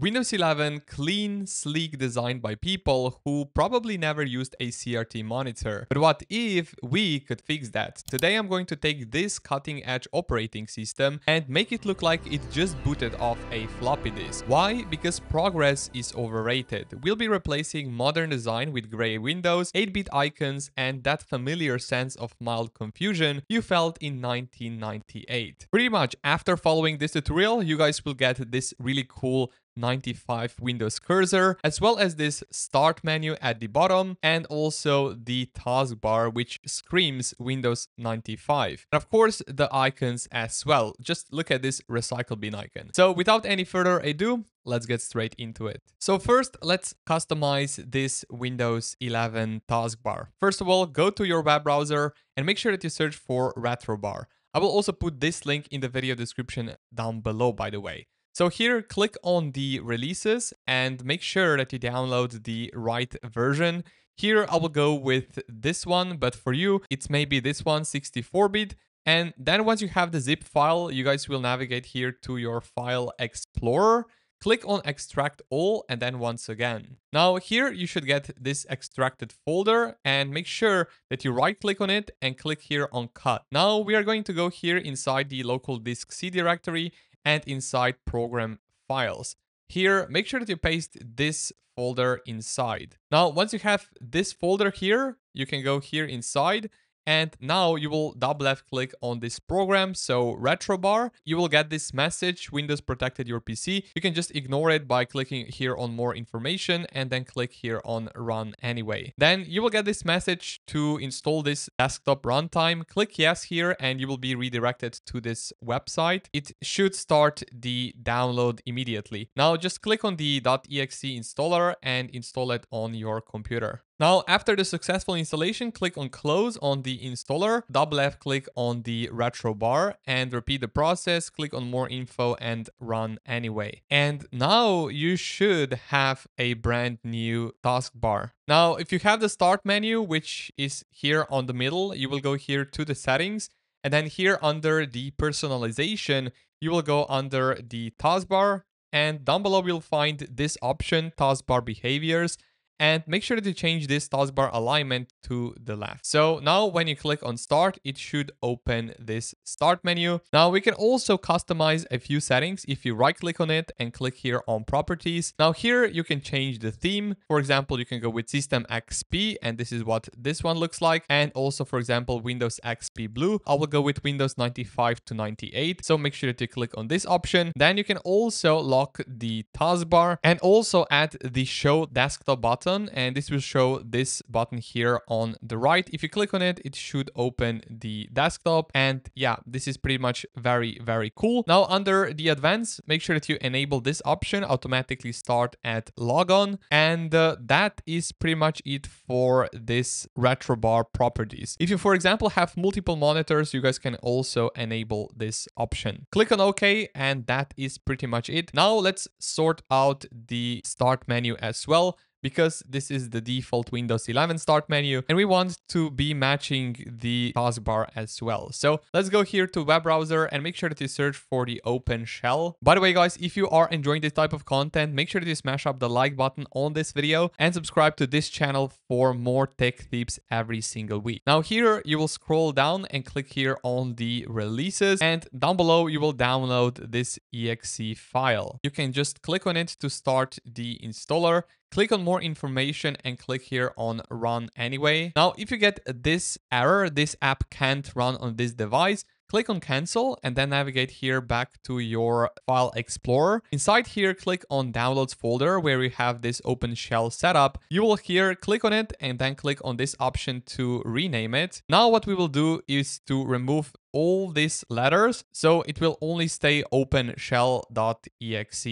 Windows 11, clean, sleek design by people who probably never used a CRT monitor. But what if we could fix that? Today I'm going to take this cutting-edge operating system and make it look like it just booted off a floppy disk. Why? Because progress is overrated. We'll be replacing modern design with gray windows, 8-bit icons, and that familiar sense of mild confusion you felt in 1998. Pretty much after following this tutorial, you guys will get this really cool 95 Windows cursor, as well as this start menu at the bottom, and also the taskbar, which screams Windows 95. And of course, the icons as well. Just look at this recycle bin icon. So without any further ado, let's get straight into it. So first, let's customize this Windows 11 taskbar. First of all, go to your web browser and make sure that you search for RetroBar. I will also put this link in the video description down below, by the way. So here, click on the releases and make sure that you download the right version. Here, I will go with this one, but for you, it's maybe this one, 64-bit. And then once you have the zip file, you guys will navigate here to your file explorer. Click on extract all and then once again. Now here you should get this extracted folder and make sure that you right click on it and click here on cut. Now we are going to go here inside the local disk C directory and inside program files. Here, make sure that you paste this folder inside. Now, once you have this folder here, you can go here inside. And now you will double left click on this program. So RetroBar, you will get this message, Windows protected your PC. You can just ignore it by clicking here on more information and then click here on run anyway. Then you will get this message to install this desktop runtime. Click yes here and you will be redirected to this website. It should start the download immediately. Now just click on the .exe installer and install it on your computer. Now, after the successful installation, click on close on the installer, double left click on the RetroBar and repeat the process, click on more info and run anyway. And now you should have a brand new taskbar. Now, if you have the start menu, which is here on the middle, you will go here to the settings and then here under the personalization, you will go under the taskbar and down below you'll find this option, taskbar behaviors. And make sure that you change this taskbar alignment to the left. So now when you click on start, it should open this start menu. Now we can also customize a few settings if you right click on it and click here on properties. Now here you can change the theme. For example, you can go with System XP and this is what this one looks like. And also, for example, Windows XP Blue. I will go with Windows 95 to 98. So make sure that you click on this option. Then you can also lock the taskbar and also add the show desktop button. And this will show this button here on the right. If you click on it, it should open the desktop. And yeah, this is pretty much very cool. Now under the advanced, make sure that you enable this option, automatically start at logon. And that is pretty much it for this RetroBar properties. If you, for example, have multiple monitors, you guys can also enable this option. Click on OK, and that is pretty much it. Now let's sort out the start menu as well, because this is the default Windows 11 start menu and we want to be matching the taskbar as well. So let's go here to web browser and make sure that you search for the OpenShell. By the way, guys, if you are enjoying this type of content, make sure that you smash up the like button on this video and subscribe to this channel for more tech tips every single week. Now here you will scroll down and click here on the releases and down below you will download this exe file. You can just click on it to start the installer. Click on more information and click here on run anyway. Now, if you get this error, this app can't run on this device, click on cancel and then navigate here back to your file explorer. Inside here, click on downloads folder where we have this OpenShell setup. You will here click on it and then click on this option to rename it. Now what we will do is to remove all these letters so it will only stay OpenShell.exe.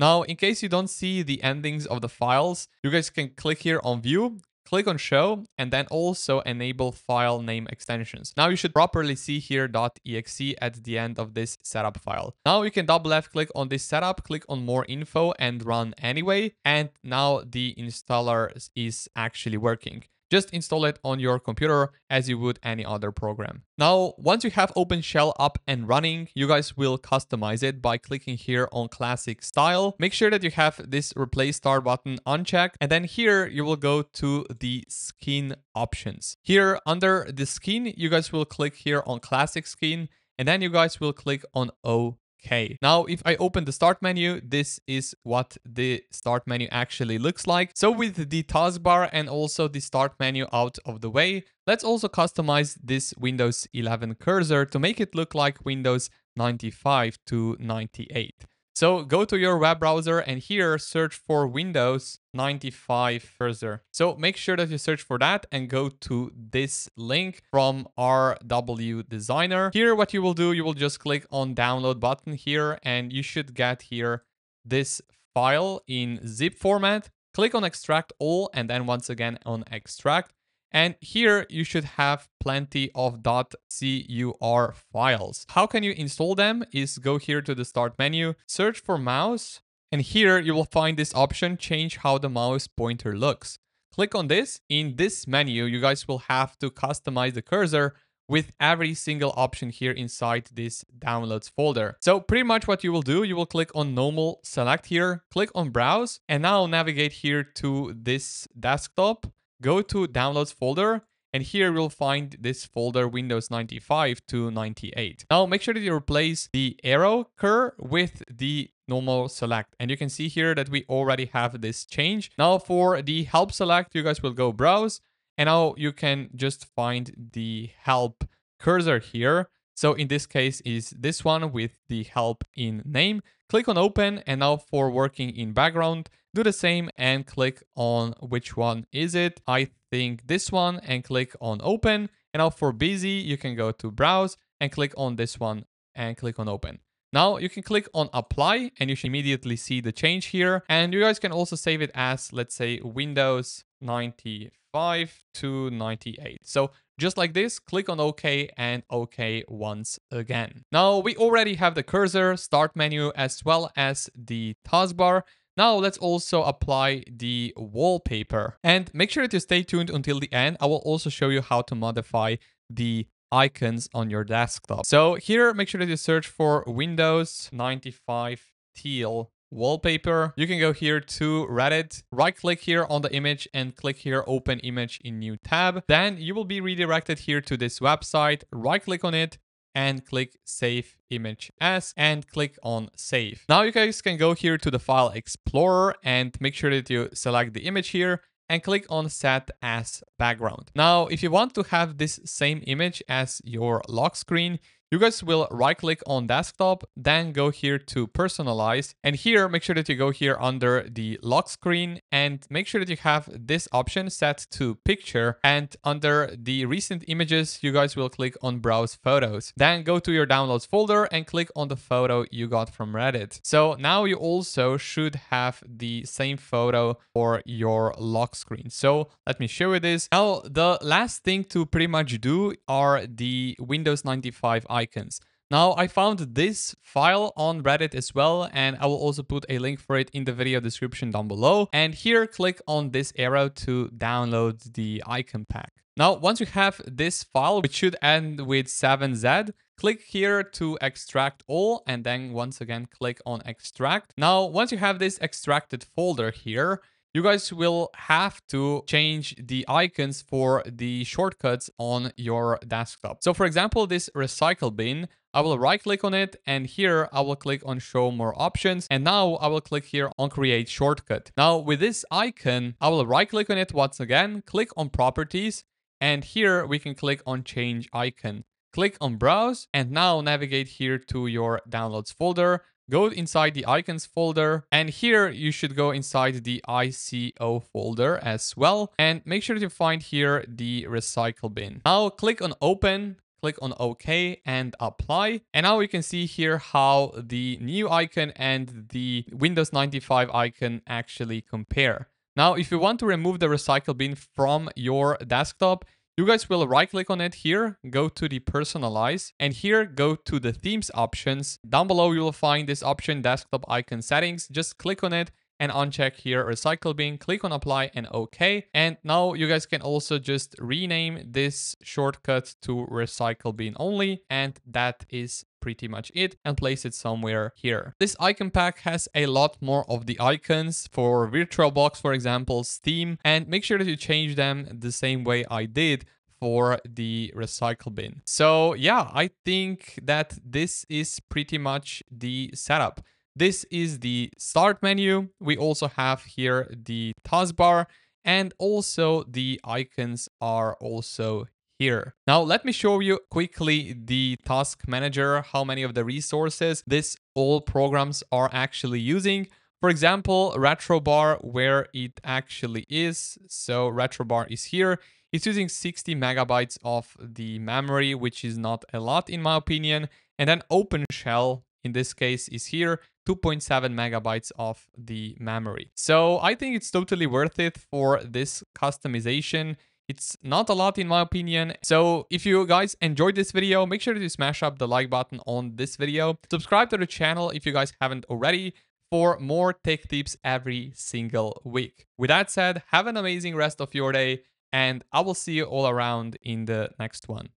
Now, in case you don't see the endings of the files, you guys can click here on view, click on show, and then also enable file name extensions. Now you should properly see here .exe at the end of this setup file. Now you can double left click on this setup, click on more info and run anyway. And now the installer is actually working. Just install it on your computer as you would any other program. Now, once you have OpenShell up and running, you guys will customize it by clicking here on classic style. Make sure that you have this replace star button unchecked. And then here you will go to the skin options. Here under the skin, you guys will click here on classic skin, and then you guys will click on OK. Now, if I open the start menu, this is what the start menu actually looks like. So with the taskbar and also the start menu out of the way, let's also customize this Windows 11 cursor to make it look like Windows 95 to 98. So go to your web browser and here search for Windows 95 cursor. So make sure that you search for that and go to this link from RW Designer. Here what you will do, you will just click on download button here and you should get here this file in zip format. Click on extract all and then once again on extract. And here you should have plenty of .cur files. How can you install them is go here to the start menu, search for mouse, and here you will find this option, change how the mouse pointer looks. Click on this. In this menu, you guys will have to customize the cursor with every single option here inside this downloads folder. So pretty much what you will do, you will click on normal select here, click on browse, and now navigate here to this desktop. Go to downloads folder and here you'll find this folder Windows 95 to 98. Now make sure that you replace the arrow cur with the normal select. And you can see here that we already have this change. Now for the help select, you guys will go browse and now you can just find the help cursor here. So in this case is this one with the help in name. Click on open and now for working in background, do the same and click on which one is it. I think this one and click on open. And now for busy, you can go to browse and click on this one and click on open. Now you can click on apply and you should immediately see the change here. And you guys can also save it as, let's say, Windows 95 to 98. So just like this, click on OK and OK once again. Now we already have the cursor, start menu, as well as the taskbar. Now let's also apply the wallpaper and make sure that you stay tuned until the end. I will also show you how to modify the icons on your desktop. So here, make sure that you search for Windows 95 teal wallpaper. You can go here to Reddit, right click here on the image and click here open image in new tab. Then you will be redirected here to this website, right click on it and click save image as and click on save. Now you guys can go here to the file explorer and make sure that you select the image here and click on set as background. Now, if you want to have this same image as your lock screen, you guys will right click on desktop, then go here to personalize. And here, make sure that you go here under the lock screen and make sure that you have this option set to picture. And under the recent images, you guys will click on browse photos. Then go to your downloads folder and click on the photo you got from Reddit. So now you also should have the same photo for your lock screen. So let me show you this. Now, the last thing to pretty much do are the Windows 95 icons. Now I found this file on Reddit as well, and I will also put a link for it in the video description down below. And here click on this arrow to download the icon pack. Now, once you have this file, which should end with 7Z, click here to extract all, and then once again, click on extract. Now, once you have this extracted folder here, you guys will have to change the icons for the shortcuts on your desktop. So for example, this recycle bin, I will right click on it and here I will click on show more options. And now I will click here on create shortcut. Now with this icon, I will right click on it once again, click on properties. And here we can click on change icon, click on browse. And now navigate here to your downloads folder. Go inside the icons folder and here you should go inside the ICO folder as well. And make sure that you find here the recycle bin. Now click on open, click on OK and apply. And now you can see here how the new icon and the Windows 95 icon actually compare. Now, if you want to remove the recycle bin from your desktop, you guys will right click on it here, go to the personalize and here go to the themes options. Down below, you will find this option desktop icon settings. Just click on it and uncheck here recycle bin, click on apply and OK. And now you guys can also just rename this shortcut to recycle bin only, and that is pretty much it, and place it somewhere here. This icon pack has a lot more of the icons for VirtualBox, for example, Steam, and make sure that you change them the same way I did for the recycle bin. So yeah, I think that this is pretty much the setup. This is the start menu. We also have here the taskbar, and also the icons are also here. Now let me show you quickly the task manager, how many of the resources this all programs are actually using. For example, RetroBar, where it actually is. So RetroBar is here. It's using 60 megabytes of the memory, which is not a lot in my opinion. And then OpenShell in this case is here, 2.7 megabytes of the memory. So I think it's totally worth it for this customization. It's not a lot in my opinion. So if you guys enjoyed this video, make sure to smash up the like button on this video. Subscribe to the channel if you guys haven't already for more tech tips every single week. With that said, have an amazing rest of your day, and I will see you all around in the next one.